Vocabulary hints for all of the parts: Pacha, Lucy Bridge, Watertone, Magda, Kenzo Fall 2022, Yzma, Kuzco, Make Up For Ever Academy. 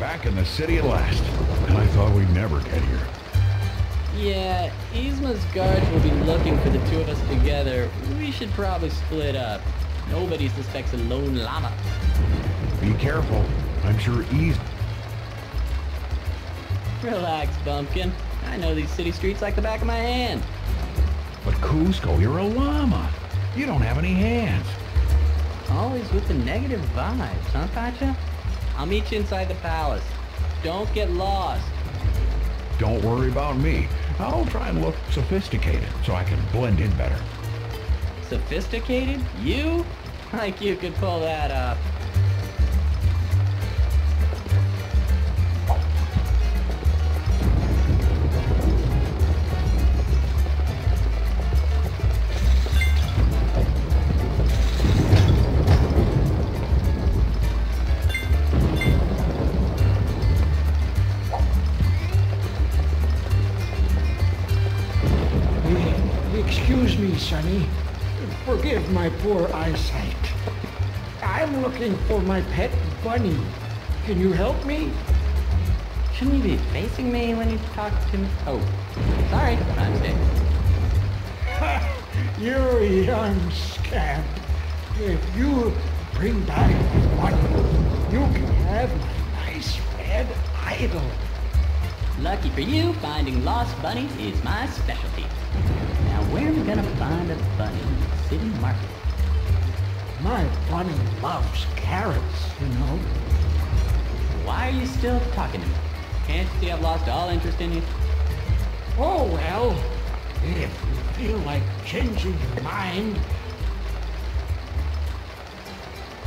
Back in the city at last, and I thought we'd never get here. Yeah, Yzma's guards will be looking for the two of us together. We should probably split up. Nobody suspects a lone llama. Be careful. I'm sure Yzma... Relax, Bumpkin. I know these city streets like the back of my hand. But Kuzco, you're a llama. You don't have any hands. Always with the negative vibes, huh, Pacha? I'll meet you inside the palace. Don't get lost. Don't worry about me. I'll try and look sophisticated so I can blend in better. Sophisticated? You? Like you could pull that off. Excuse me, Sonny. Forgive my poor eyesight. I'm looking for my pet bunny. Can you help me? Shouldn't you be facing me when you talk to me? Oh, sorry. I'm sick. You young scamp. If you bring back my bunny, you can have my nice red idol. Lucky for you, finding lost bunnies is my specialty. Where are we gonna find a bunny in the city market? My bunny loves carrots, you know. Why are you still talking to me? Can't you see I've lost all interest in you? Oh, well, if you feel like changing your mind...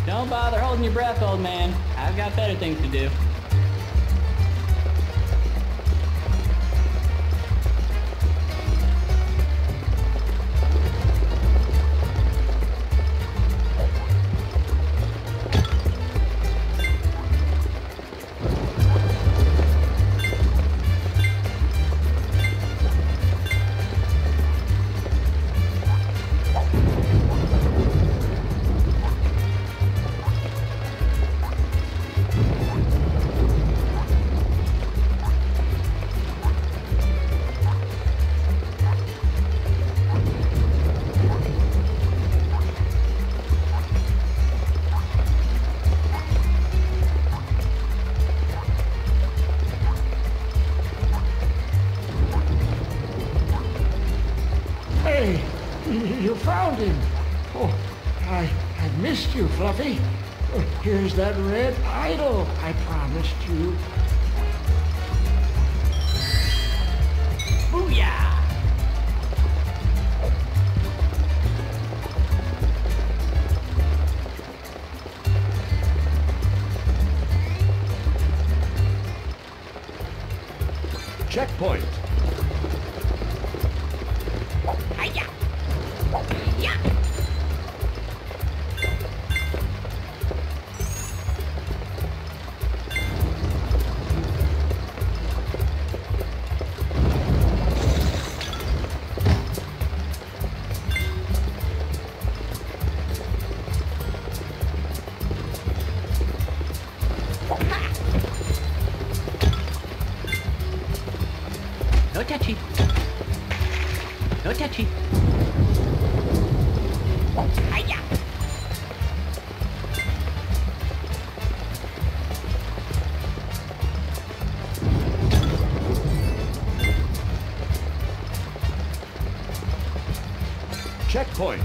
Don't bother holding your breath, old man. I've got better things to do. Here's that red idol I promised you. Booyah! Checkpoint. Hiya. Hiya. Checkpoint.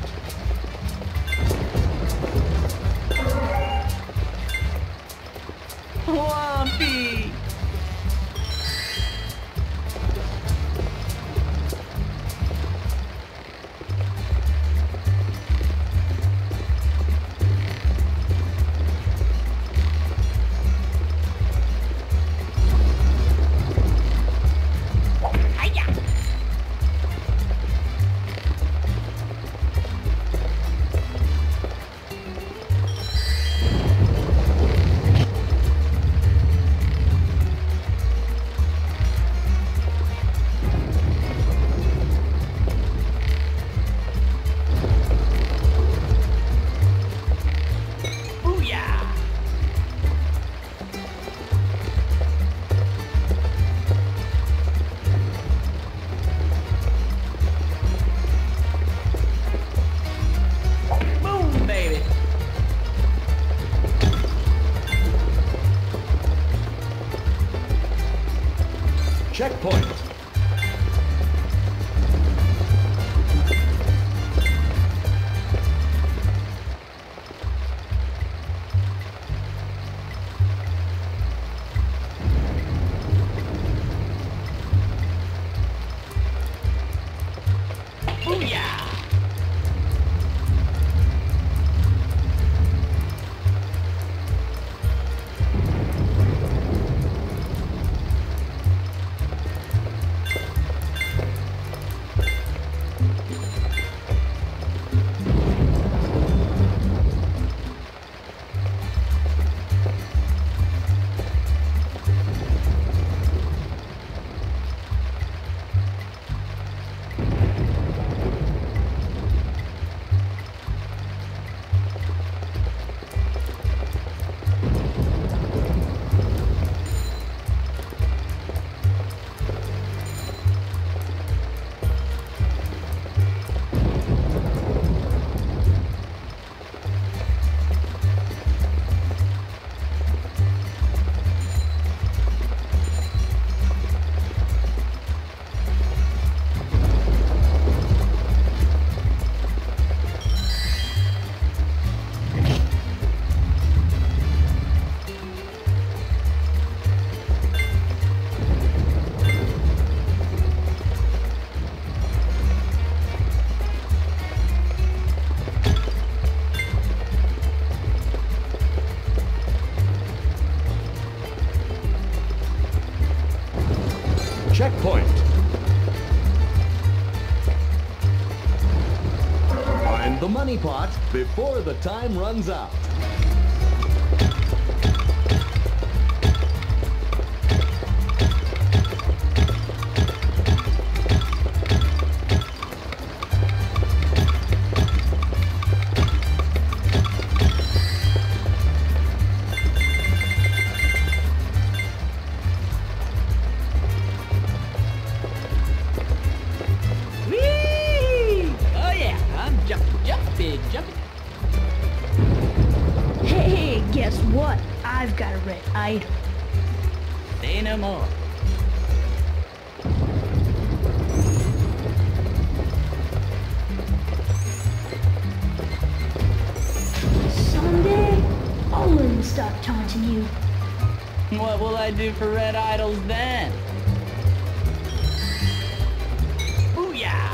Lumpy. Checkpoint. Checkpoint. Find the money pot before the time runs out. Say no more. Someday I'll What will I do for red idols then? Booyah!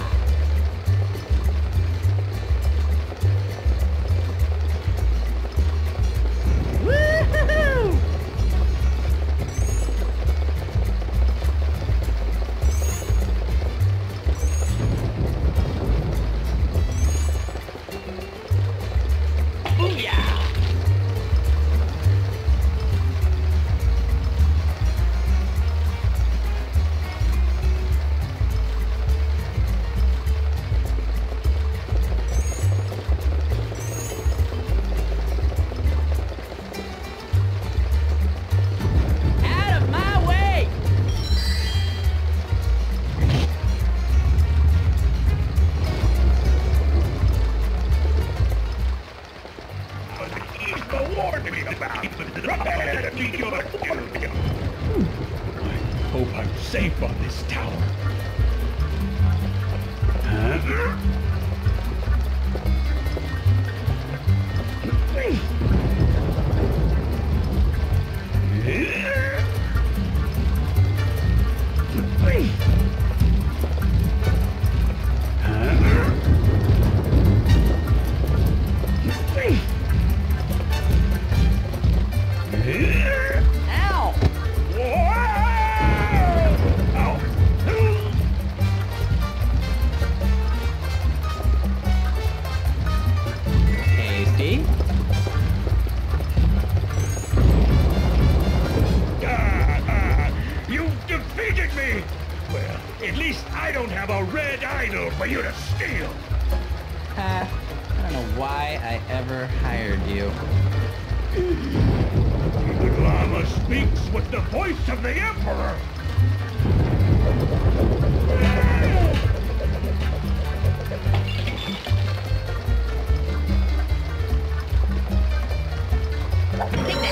Woo-hoo-hoo!